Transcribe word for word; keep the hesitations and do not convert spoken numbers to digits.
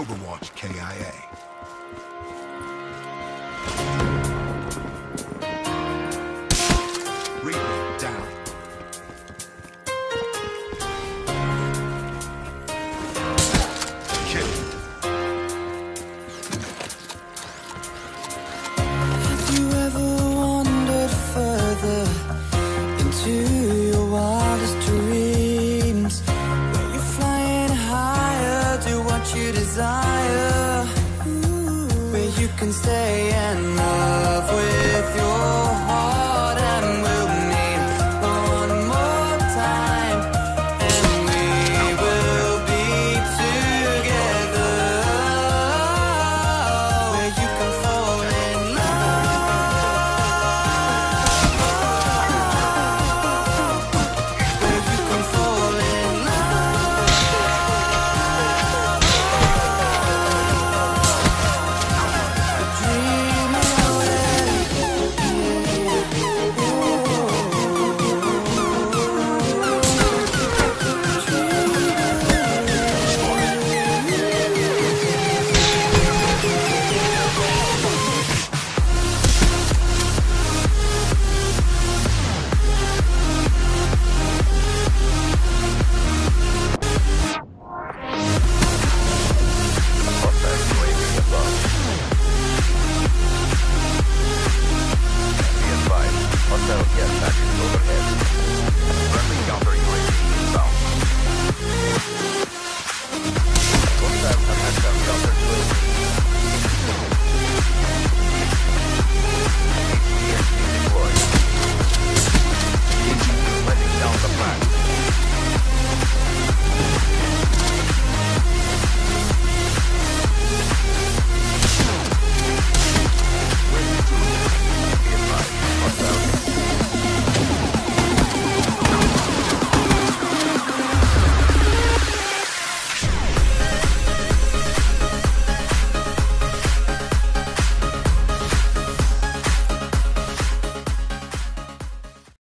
Overwatch K I A. Instead